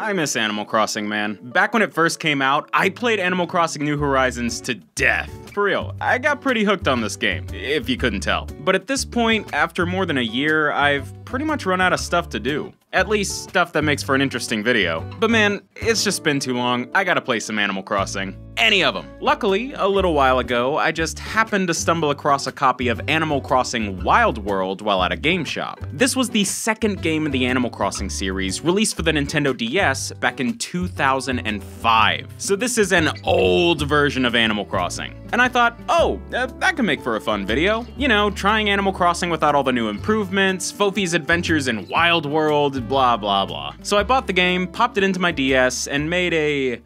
I miss Animal Crossing, man. Back when it first came out, I played Animal Crossing New Horizons to death. For real, I got pretty hooked on this game, if you couldn't tell. But at this point, after more than a year, I've pretty much run out of stuff to do. At least, stuff that makes for an interesting video. But man, it's just been too long. I gotta play some Animal Crossing. Any of them. Luckily, a little while ago, I just happened to stumble across a copy of Animal Crossing Wild World while at a game shop. This was the second game in the Animal Crossing series, released for the Nintendo DS back in 2005. So this is an old version of Animal Crossing. And I thought, oh, that could make for a fun video. You know, trying Animal Crossing without all the new improvements, Fofi's adventures in Wild World, blah, blah, blah. So I bought the game, popped it into my DS, and made a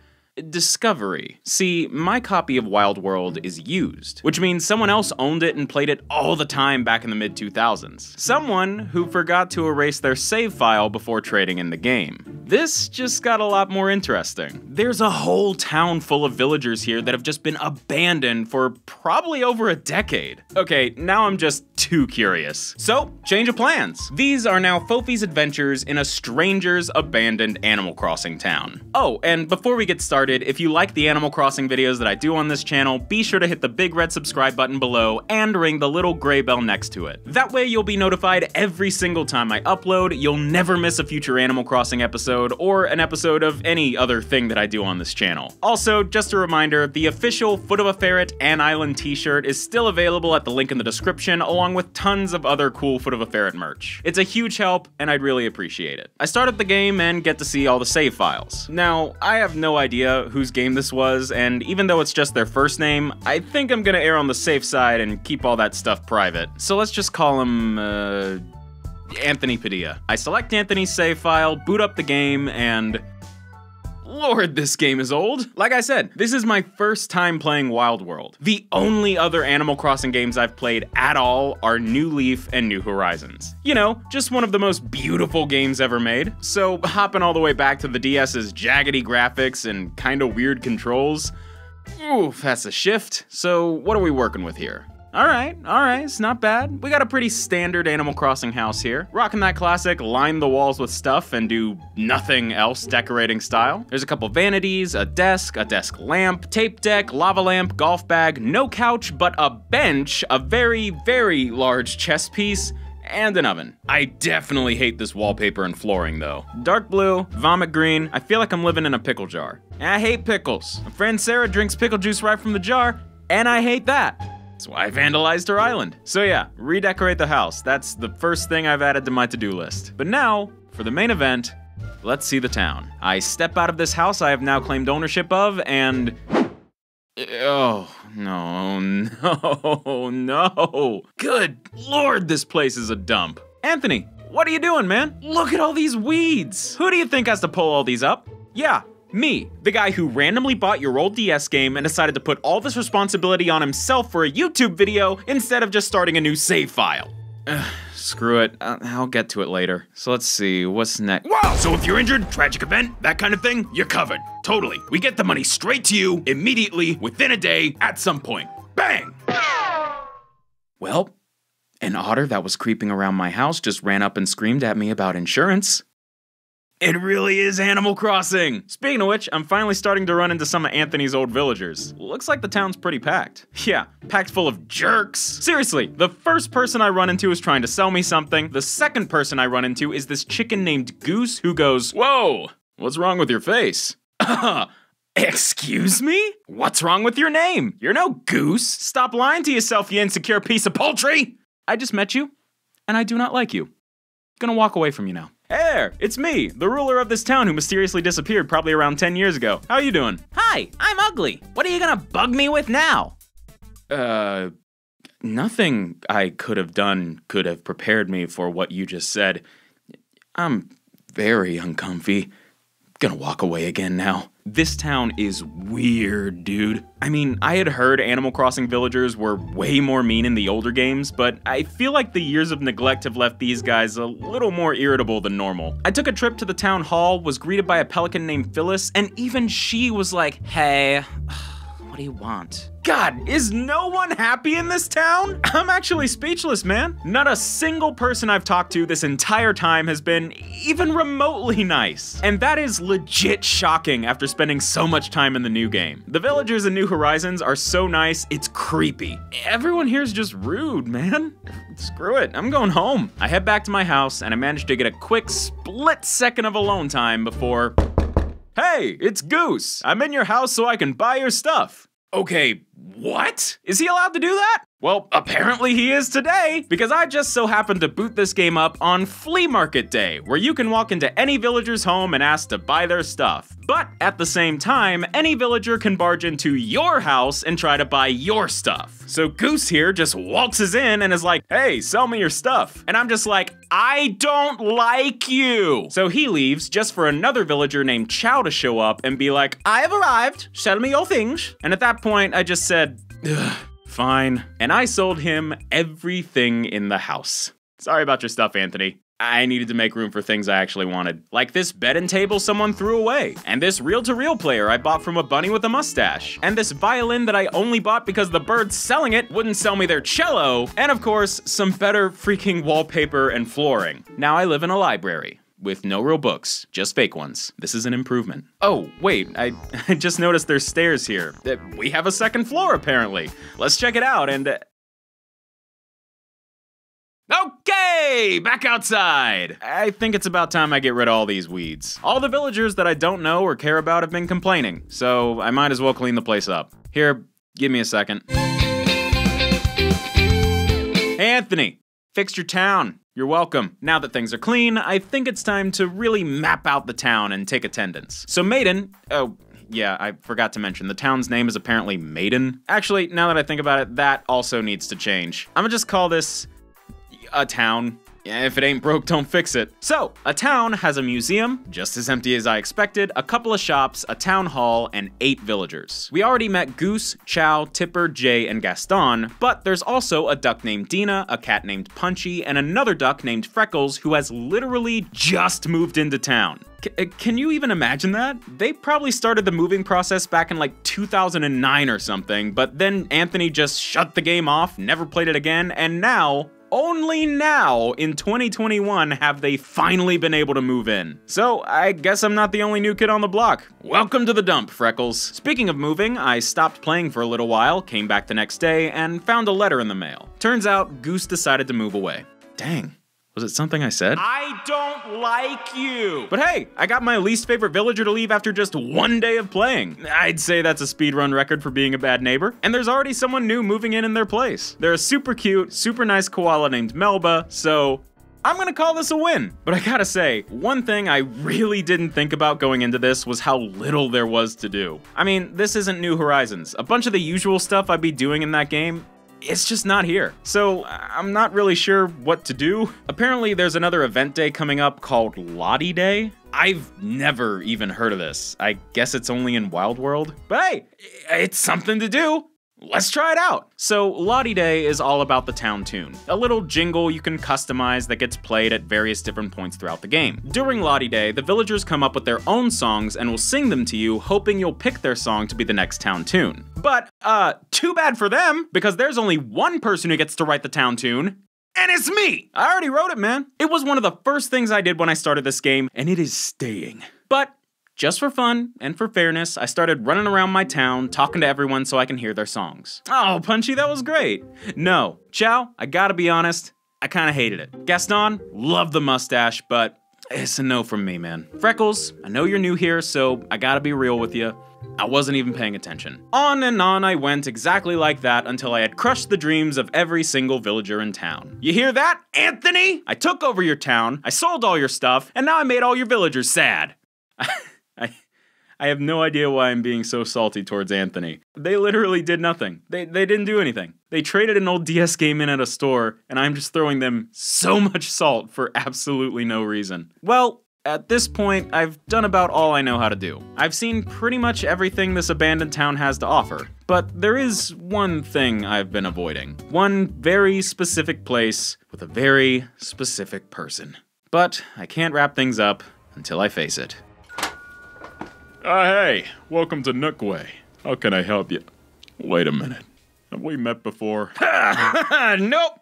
discovery. See, my copy of Wild World is used, which means someone else owned it and played it all the time back in the mid-2000s. Someone who forgot to erase their save file before trading in the game. This just got a lot more interesting. There's a whole town full of villagers here that have just been abandoned for probably over a decade. Okay, now I'm just too curious. So, change of plans. These are now Fofi's adventures in a stranger's abandoned Animal Crossing town. Oh, and before we get started, if you like the Animal Crossing videos that I do on this channel, be sure to hit the big red subscribe button below and ring the little gray bell next to it. That way you'll be notified every single time I upload, you'll never miss a future Animal Crossing episode or an episode of any other thing that I do on this channel. Also, just a reminder, the official Foot of a Ferret and Island t-shirt is still available at the link in the description along with tons of other cool Foot of a Ferret merch. It's a huge help and I'd really appreciate it. I start up the game and get to see all the save files. Now, I have no idea whose game this was, and even though it's just their first name, I think I'm gonna err on the safe side and keep all that stuff private. So let's just call him, Anthony Padilla. I select Anthony's save file, boot up the game, and Lord, this game is old. Like I said, this is my first time playing Wild World. The only other Animal Crossing games I've played at all are New Leaf and New Horizons. You know, just one of the most beautiful games ever made. So hopping all the way back to the DS's jaggedy graphics and kinda weird controls, oof, that's a shift. So what are we working with here? All right, it's not bad. We got a pretty standard Animal Crossing house here. Rocking that classic line the walls with stuff and do nothing else decorating style. There's a couple vanities, a desk lamp, tape deck, lava lamp, golf bag, no couch, but a bench, a very, very large chess piece, and an oven. I definitely hate this wallpaper and flooring though. Dark blue, vomit green, I feel like I'm living in a pickle jar. I hate pickles. My friend Sarah drinks pickle juice right from the jar, and I hate that. That's why I vandalized her island. So yeah, redecorate the house. That's the first thing I've added to my to-do list. But now, for the main event, let's see the town. I step out of this house I have now claimed ownership of and... oh, no. Good Lord, this place is a dump. Anthony, what are you doing, man? Look at all these weeds. Who do you think has to pull all these up? Yeah. Me, the guy who randomly bought your old DS game and decided to put all this responsibility on himself for a YouTube video instead of just starting a new save file. Screw it, I'll get to it later. So let's see, what's next? Whoa! So if you're injured, tragic event, that kind of thing, you're covered. Totally. We get the money straight to you, immediately, within a day, at some point. Bang! Well, an otter that was creeping around my house just ran up and screamed at me about insurance. It really is Animal Crossing. Speaking of which, I'm finally starting to run into some of Anthony's old villagers. Looks like the town's pretty packed. Yeah, packed full of jerks. Seriously, the first person I run into is trying to sell me something. The second person I run into is this chicken named Goose who goes, whoa, what's wrong with your face? Excuse me? What's wrong with your name? You're no goose. Stop lying to yourself, you insecure piece of poultry. I just met you, and I do not like you. Gonna walk away from you now. Hey there, it's me, the ruler of this town who mysteriously disappeared probably around 10 years ago. How are you doing? Hi, I'm ugly. What are you gonna bug me with now? Nothing I could have done could have prepared me for what you just said. I'm very uncomfy. Gonna walk away again now. This town is weird, dude. I mean, I had heard Animal Crossing villagers were way more mean in the older games, but I feel like the years of neglect have left these guys a little more irritable than normal. I took a trip to the town hall, was greeted by a pelican named Phyllis, and even she was like, hey, What do you want? God, is no one happy in this town? I'm actually speechless, man. Not a single person I've talked to this entire time has been even remotely nice. And that is legit shocking after spending so much time in the new game. The villagers in New Horizons are so nice, it's creepy. Everyone here is just rude, man. Screw it, I'm going home. I head back to my house and I managed to get a quick split second of alone time before, hey, it's Goose. I'm in your house so I can buy your stuff. Okay, what? Is he allowed to do that? Well, apparently he is today, because I just so happened to boot this game up on Flea Market Day, where you can walk into any villager's home and ask to buy their stuff. But at the same time, any villager can barge into your house and try to buy your stuff. So Goose here just waltzes in and is like, hey, sell me your stuff. And I'm just like, I don't like you. So he leaves just for another villager named Chow to show up and be like, I have arrived, sell me your things. And at that point, I just said, ugh. Fine. And I sold him everything in the house. Sorry about your stuff, Anthony. I needed to make room for things I actually wanted. Like this bed and table someone threw away, and this reel-to-reel player I bought from a bunny with a mustache, and this violin that I only bought because the birds selling it wouldn't sell me their cello, and of course, some better freaking wallpaper and flooring. Now I live in a library. With no real books, just fake ones. This is an improvement. Oh, wait, I just noticed there's stairs here. We have a second floor, apparently. Let's check it out and... Okay, back outside. I think it's about time I get rid of all these weeds. All the villagers that I don't know or care about have been complaining, so I might as well clean the place up. Here, give me a second. Anthony, fixed your town. You're welcome. Now that things are clean, I think it's time to really map out the town and take attendance. So Maiden, oh yeah, I forgot to mention, the town's name is apparently Maiden. Actually, now that I think about it, that also needs to change. I'm gonna just call this a town. If it ain't broke, don't fix it. So, a town has a museum, just as empty as I expected, a couple of shops, a town hall, and 8 villagers. We already met Goose, Chow, Tipper, Jay, and Gaston, but there's also a duck named Dina, a cat named Punchy, and another duck named Freckles who has literally just moved into town. Can you even imagine that? They probably started the moving process back in like 2009 or something, but then Anthony just shut the game off, never played it again, and now, only now, in 2021, have they finally been able to move in. So I guess I'm not the only new kid on the block. Welcome to the dump, Freckles. Speaking of moving, I stopped playing for a little while, came back the next day, and found a letter in the mail. Turns out, Goose decided to move away. Dang. Was it something I said? I don't like you. But hey, I got my least favorite villager to leave after just one day of playing. I'd say that's a speedrun record for being a bad neighbor. And there's already someone new moving in their place. They're a super cute, super nice koala named Melba, so I'm gonna call this a win. But I gotta say, one thing I really didn't think about going into this was how little there was to do. I mean, this isn't New Horizons. A bunch of the usual stuff I'd be doing in that game, it's just not here. So I'm not really sure what to do. Apparently there's another event day coming up called Lottie Day. I've never even heard of this. I guess it's only in Wild World, but hey, it's something to do. Let's try it out. So Lottie Day is all about the town tune, a little jingle you can customize that gets played at various different points throughout the game. During Lottie Day, the villagers come up with their own songs and will sing them to you, hoping you'll pick their song to be the next town tune. But too bad for them, because there's only one person who gets to write the town tune, and it's me. I already wrote it, man. It was one of the first things I did when I started this game, and it is staying. But just for fun and for fairness, I started running around my town, talking to everyone so I can hear their songs. Oh, Punchy, that was great. No, Chow, I gotta be honest, I kinda hated it. Gaston, loved the mustache, but it's a no from me, man. Freckles, I know you're new here, so I gotta be real with you. I wasn't even paying attention. On and on I went exactly like that until I had crushed the dreams of every single villager in town. You hear that, Anthony? I took over your town, I sold all your stuff, and now I made all your villagers sad. I have no idea why I'm being so salty towards Anthony. They literally did nothing. They didn't do anything. They traded an old DS game in at a store, and I'm just throwing them so much salt for absolutely no reason. Well, at this point, I've done about all I know how to do. I've seen pretty much everything this abandoned town has to offer, but there is one thing I've been avoiding. One very specific place with a very specific person. But I can't wrap things up until I face it. Hey, welcome to Nookway. How can I help you? Wait a minute. Have we met before? Nope.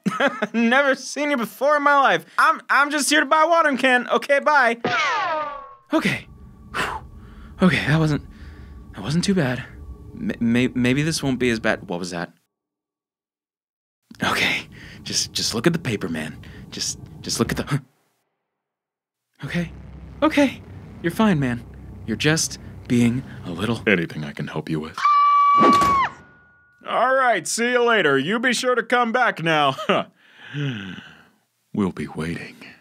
Never seen you before in my life. I'm just here to buy a watering can. Okay, bye. Okay. Whew. Okay, that wasn't too bad. Maybe this won't be as bad. What was that? Okay. Just look at the paper, man. Just look at the... Okay. Okay. You're fine, man. You're just being a little... Anything I can help you with. All right, see you later. You be sure to come back now. We'll be waiting.